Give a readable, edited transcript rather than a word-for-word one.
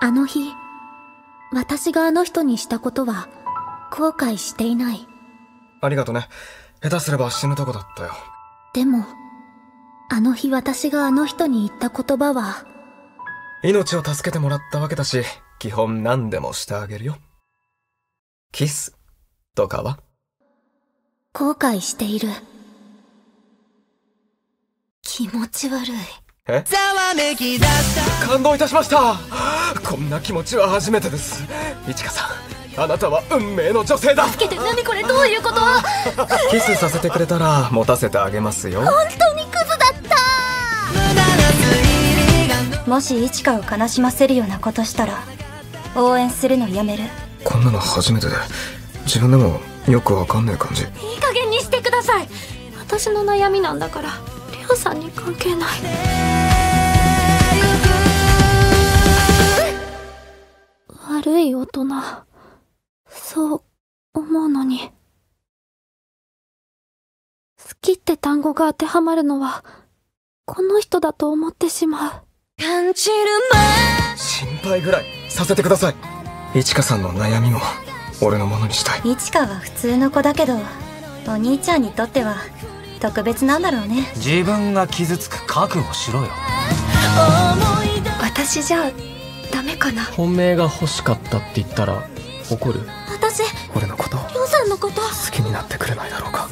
あの日、私があの人にしたことは後悔していない。ありがとね。下手すれば死ぬとこだったよ。でも、あの日私があの人に言った言葉は、命を助けてもらったわけだし、基本何でもしてあげるよ。キスとかは？後悔している。気持ち悪い。え？感動いたしました。こんな気持ちは初めてです。いちかさん、あなたは運命の女性だ。助けて、何これ、どういうこと？キスさせてくれたら持たせてあげますよ。本当にクズだった。もしいちかを悲しませるようなことしたら応援するのやめる。こんなの初めてで、自分でもよくわかんない感じ。いい加減にしてください。私の悩みなんだから、りょうさんに関係ない。悪い大人、そう思うのに。好きって単語が当てはまるのはこの人だと思ってしまう。心配ぐらいさせてください。いちかさんの悩みも俺のものにしたい。いちかは普通の子だけど、お兄ちゃんにとっては特別なんだろうね。自分が傷つく覚悟しろよ。私じゃダメかな。本命が欲しかったって言ったら怒る？私、俺のこと、りょうさんのこと好きになってくれないだろうか。